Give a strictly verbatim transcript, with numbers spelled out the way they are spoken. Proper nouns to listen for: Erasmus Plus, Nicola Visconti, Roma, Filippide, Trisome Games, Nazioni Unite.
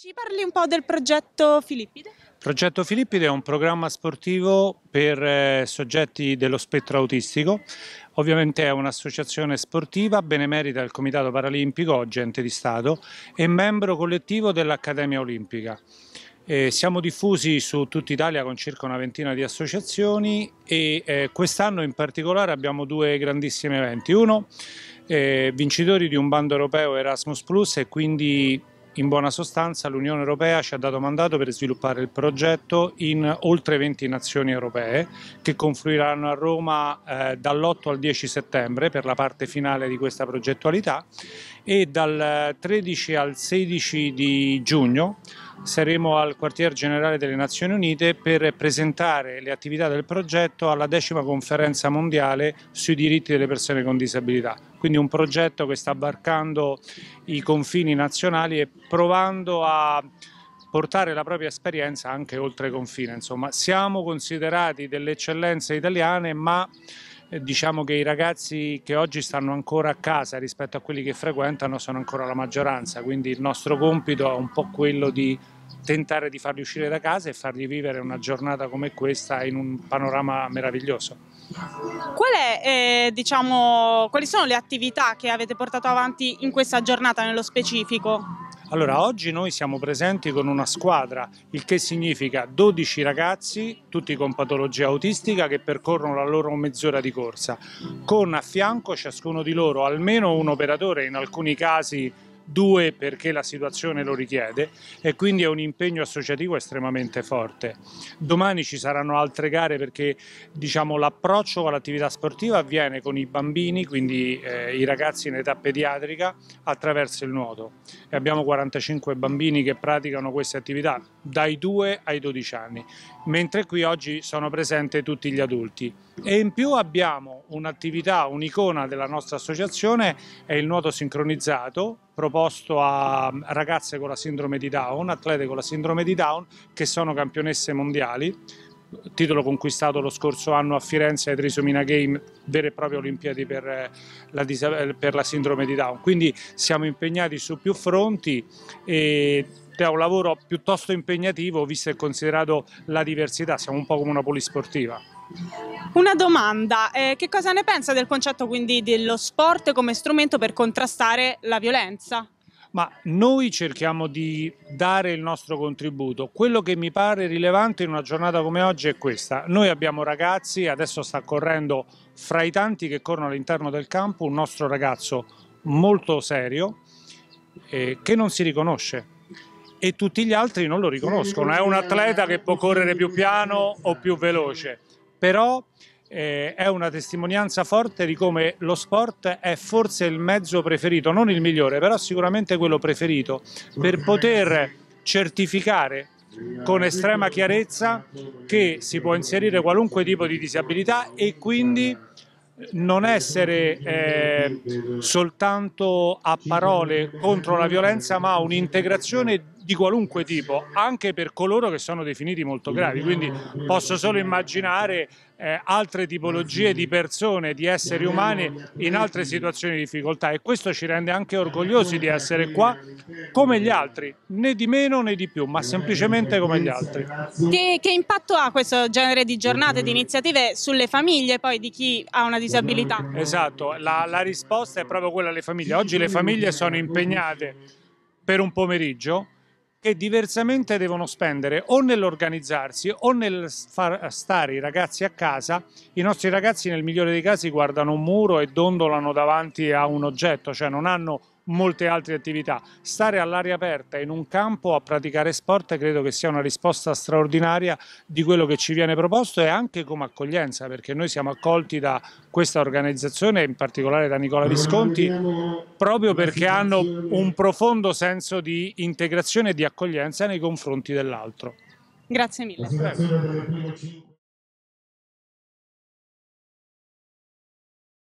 Ci parli un po' del progetto Filippide? Il progetto Filippide è un programma sportivo per eh, soggetti dello spettro autistico. Ovviamente è un'associazione sportiva benemerita del Comitato Paralimpico, agente di Stato, e membro collettivo dell'Accademia Olimpica. Eh, siamo diffusi su tutta Italia con circa una ventina di associazioni e eh, quest'anno in particolare abbiamo due grandissimi eventi. Uno, eh, vincitori di un bando europeo Erasmus Plus e quindi in buona sostanza l'Unione Europea ci ha dato mandato per sviluppare il progetto in oltre venti nazioni europee che confluiranno a Roma eh, dall'otto al dieci settembre per la parte finale di questa progettualità, e dal tredici al sedici di giugno saremo al quartier generale delle Nazioni Unite per presentare le attività del progetto alla decima conferenza mondiale sui diritti delle persone con disabilità. Quindi un progetto che sta varcando i confini nazionali e provando a portare la propria esperienza anche oltre confine. Insomma, siamo considerati delle eccellenze italiane, ma diciamo che i ragazzi che oggi stanno ancora a casa rispetto a quelli che frequentano sono ancora la maggioranza, quindi il nostro compito è un po' quello di tentare di farli uscire da casa e fargli vivere una giornata come questa in un panorama meraviglioso. Qual è, eh, diciamo, quali sono le attività che avete portato avanti in questa giornata nello specifico? Allora, oggi noi siamo presenti con una squadra, il che significa dodici ragazzi, tutti con patologia autistica, che percorrono la loro mezz'ora di corsa, con a fianco ciascuno di loro almeno un operatore, in alcuni casi due perché la situazione lo richiede, e quindi è un impegno associativo estremamente forte. Domani ci saranno altre gare perché, diciamo, l'approccio all'attività sportiva avviene con i bambini, quindi eh, i ragazzi in età pediatrica, attraverso il nuoto, e abbiamo quarantacinque bambini che praticano queste attività dai due ai dodici anni, mentre qui oggi sono presenti tutti gli adulti. E in più abbiamo un'attività, un'icona della nostra associazione, è il nuoto sincronizzato, proposto a ragazze con la sindrome di Down, atlete con la sindrome di Down, che sono campionesse mondiali, titolo conquistato lo scorso anno a Firenze ai Trisome Games, vere e proprie Olimpiadi per la, per la sindrome di Down. Quindi siamo impegnati su più fronti e è un lavoro piuttosto impegnativo visto e considerato la diversità, siamo un po' come una polisportiva. Una domanda, eh, che cosa ne pensa del concetto quindi dello sport come strumento per contrastare la violenza? Ma noi cerchiamo di dare il nostro contributo. Quello che mi pare rilevante in una giornata come oggi è questa: noi abbiamo ragazzi, adesso sta correndo fra i tanti che corrono all'interno del campo un nostro ragazzo molto serio eh, che non si riconosce, e tutti gli altri non lo riconoscono, è un atleta che può correre più piano o più veloce, però eh, è una testimonianza forte di come lo sport è forse il mezzo preferito, non il migliore, però sicuramente quello preferito per poter certificare con estrema chiarezza che si può inserire qualunque tipo di disabilità e quindi non essere eh, soltanto a parole contro la violenza, ma un'integrazione di qualunque tipo, anche per coloro che sono definiti molto gravi. Quindi posso solo immaginare eh, altre tipologie di persone, di esseri umani in altre situazioni di difficoltà, e questo ci rende anche orgogliosi di essere qua come gli altri, né di meno né di più, ma semplicemente come gli altri. Che, che impatto ha questo genere di giornate, di iniziative sulle famiglie poi di chi ha una disabilità? Esatto, la, la risposta è proprio quella alle famiglie. Oggi le famiglie sono impegnate per un pomeriggio che diversamente devono spendere o nell'organizzarsi o nel far stare i ragazzi a casa. I nostri ragazzi nel migliore dei casi guardano un muro e dondolano davanti a un oggetto, cioè non hanno molte altre attività. Stare all'aria aperta in un campo a praticare sport credo che sia una risposta straordinaria di quello che ci viene proposto, e anche come accoglienza, perché noi siamo accolti da questa organizzazione, in particolare da Nicola Visconti, proprio perché hanno un profondo senso di integrazione e di accoglienza nei confronti dell'altro. Grazie mille.